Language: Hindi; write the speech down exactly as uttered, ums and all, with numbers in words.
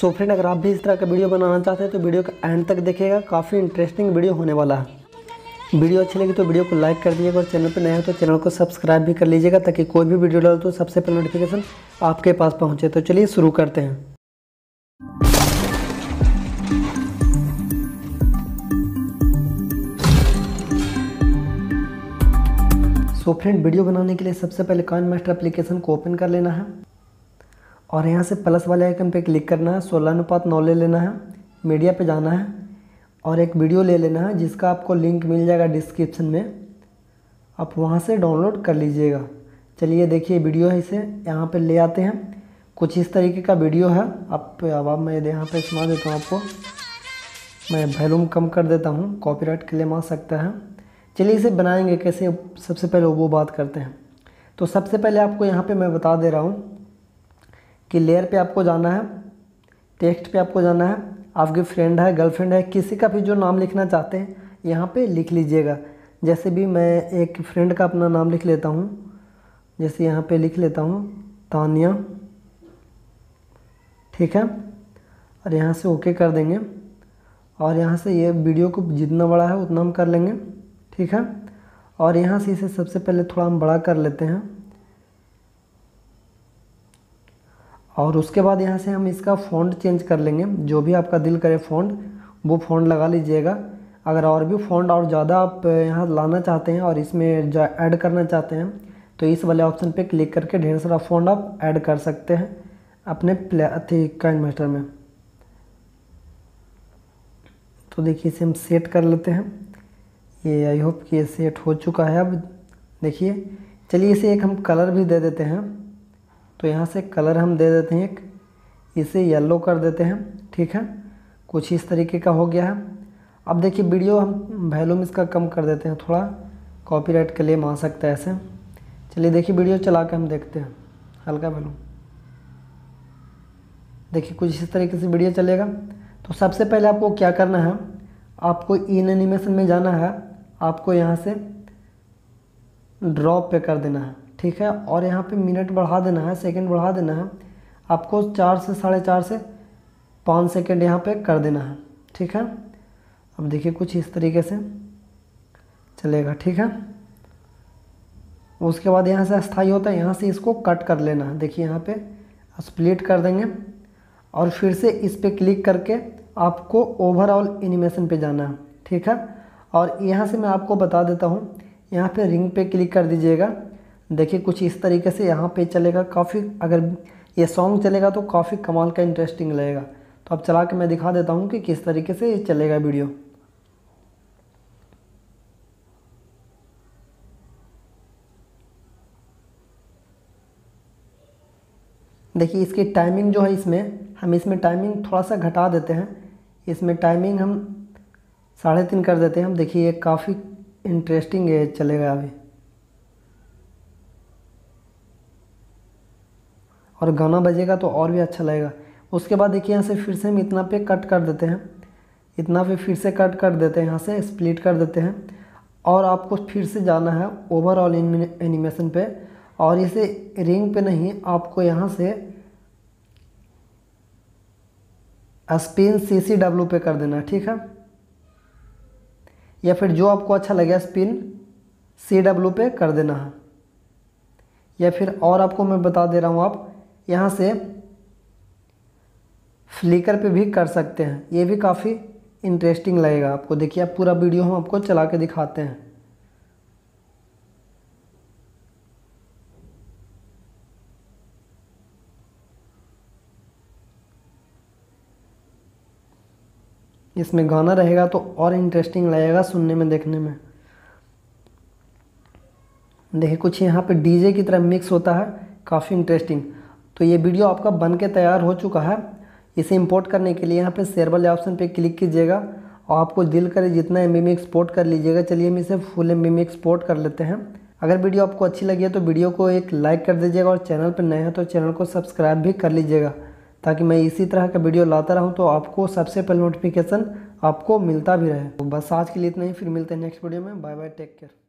सो फ्रेंड, अगर आप भी इस तरह का वीडियो बनाना चाहते हैं तो वीडियो का एंड तक देखिएगा, काफ़ी इंटरेस्टिंग वीडियो होने वाला है। वीडियो अच्छी लगी तो वीडियो को लाइक कर दीजिएगा और चैनल पर नए हो तो चैनल को सब्सक्राइब भी कर लीजिएगा, ताकि कोई भी वीडियो डालो तो सबसे पहले नोटिफिकेशन आपके पास पहुँचे। तो चलिए शुरू करते हैं। तो फ्रेंड, वीडियो बनाने के लिए सबसे पहले काइनमास्टर एप्लीकेशन को ओपन कर लेना है और यहाँ से प्लस वाले आइकन पे क्लिक करना है। सोलह अनुपात नौ ले लेना है, मीडिया पे जाना है और एक वीडियो ले लेना है जिसका आपको लिंक मिल जाएगा डिस्क्रिप्शन में, आप वहाँ से डाउनलोड कर लीजिएगा। चलिए देखिए वीडियो है, इसे यहाँ पर ले आते हैं। कुछ इस तरीके का वीडियो है। आप अब आप मैं यहाँ पर सुना देता हूँ आपको, मैं वॉल्यूम कम कर देता हूँ, कॉपीराइट क्लेम आ सकता है। चलिए इसे बनाएंगे कैसे, सबसे पहले वो बात करते हैं। तो सबसे पहले आपको यहाँ पे मैं बता दे रहा हूँ कि लेयर पे आपको जाना है, टेक्स्ट पे आपको जाना है, आपकी फ्रेंड है, गर्लफ्रेंड है, किसी का भी जो नाम लिखना चाहते हैं यहाँ पे लिख लीजिएगा। जैसे भी मैं एक फ्रेंड का अपना नाम लिख लेता हूँ, जैसे यहाँ पर लिख लेता हूँ तानिया, ठीक है, और यहाँ से ओके कर देंगे और यहाँ से ये वीडियो को जितना बड़ा है उतना हम कर लेंगे, ठीक है। और यहाँ से इसे सबसे पहले थोड़ा हम बड़ा कर लेते हैं और उसके बाद यहाँ से हम इसका फ़ॉन्ट चेंज कर लेंगे, जो भी आपका दिल करे फ़ॉन्ट वो फ़ॉन्ट लगा लीजिएगा। अगर और भी फ़ॉन्ट और ज़्यादा आप यहाँ लाना चाहते हैं और इसमें ऐड करना चाहते हैं तो इस वाले ऑप्शन पे क्लिक करके ढेर सारा फ़ॉन्ट आप ऐड कर सकते हैं अपने काइनमास्टर में। तो देखिए इसे हम सेट कर लेते हैं, ये आई होप कि ये सेट हो चुका है। अब देखिए, चलिए इसे एक हम कलर भी दे देते हैं। तो यहाँ से कलर हम दे देते हैं एक, इसे येलो कर देते हैं, ठीक है। कुछ इस तरीके का हो गया है। अब देखिए वीडियो हम वॉल्यूम इसका कम कर देते हैं, थोड़ा कॉपीराइट क्लेम आ सकता है ऐसे। चलिए देखिए वीडियो चला के हम देखते हैं, हल्का वॉल्यूम, देखिए कुछ इस तरीके से वीडियो चलेगा। तो सबसे पहले आपको क्या करना है, आपको इन एनिमेशन में जाना है, आपको यहाँ से ड्रॉप पे कर देना है, ठीक है, और यहाँ पे मिनट बढ़ा देना है, सेकंड बढ़ा देना है, आपको चार से साढ़े चार से पाँच सेकंड यहाँ पे कर देना है, ठीक है। अब देखिए कुछ इस तरीके से चलेगा, ठीक है। उसके बाद यहाँ से अस्थाई होता है, यहाँ से इसको कट कर लेना है। देखिए यहाँ पे स्प्लिट कर देंगे और फिर से इस पर क्लिक करके आपको ओवरऑल एनिमेशन पे जाना है, ठीक है। और यहाँ से मैं आपको बता देता हूँ, यहाँ पे रिंग पे क्लिक कर दीजिएगा। देखिए कुछ इस तरीके से यहाँ पे चलेगा, काफ़ी अगर ये सॉन्ग चलेगा तो काफ़ी कमाल का इंटरेस्टिंग लगेगा। तो अब चला के मैं दिखा देता हूँ कि किस तरीके से ये चलेगा वीडियो। देखिए इसकी टाइमिंग जो है, इसमें हम इसमें टाइमिंग थोड़ा सा घटा देते हैं, इसमें टाइमिंग हम साढ़े तीन कर देते हैं हम। देखिए ये काफ़ी इंटरेस्टिंग है, चलेगा अभी। और गाना बजेगा तो और भी अच्छा लगेगा। उसके बाद देखिए यहाँ से फिर से हम इतना पे कट कर देते हैं, इतना पे फिर से कट कर देते हैं, यहाँ से स्प्लिट कर देते हैं और आपको फिर से जाना है ओवरऑल एनिमेशन पे। और इसे रिंग पे नहीं, आपको यहाँ से स्पिन सी सी डब्ल्यू पे कर देना, ठीक है, या फिर जो आपको अच्छा लगे स्पिन सी डब्ल्यू पे कर देना है। या फिर और आपको मैं बता दे रहा हूँ, आप यहाँ से फ्लिकर पे भी कर सकते हैं, ये भी काफ़ी इंटरेस्टिंग लगेगा आपको। देखिए आप पूरा वीडियो हम आपको चला के दिखाते हैं। इसमें गाना रहेगा तो और इंटरेस्टिंग लगेगा सुनने में, देखने में। देखिए कुछ यहाँ पे डीजे की तरह मिक्स होता है, काफ़ी इंटरेस्टिंग। तो ये वीडियो आपका बन के तैयार हो चुका है। इसे इंपोर्ट करने के लिए यहाँ पे शेयर वाले ऑप्शन पे क्लिक कीजिएगा और आपको दिल करे जितना एम बी में एक्सपोर्ट कर लीजिएगा। चलिए हम इसे फुल एम बी में एक्सपोर्ट कर लेते हैं। अगर वीडियो आपको अच्छी लगी है तो वीडियो को एक लाइक कर दीजिएगा और चैनल पर नए हैं तो चैनल को सब्सक्राइब भी कर लीजिएगा, ताकि मैं इसी तरह का वीडियो लाता रहूं तो आपको सबसे पहले नोटिफिकेशन आपको मिलता भी रहे। तो बस आज के लिए इतना ही, फिर मिलते हैं नेक्स्ट वीडियो में। Bye bye, take care.